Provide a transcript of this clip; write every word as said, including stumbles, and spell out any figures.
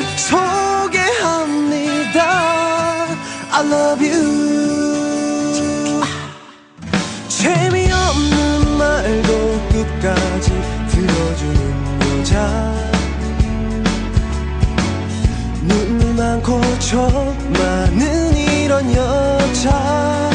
여러분 소개합니다. I love you. 재미없는 말도 끝까지 들어주는 여자, 눈 많고 저 많은 이런 여자.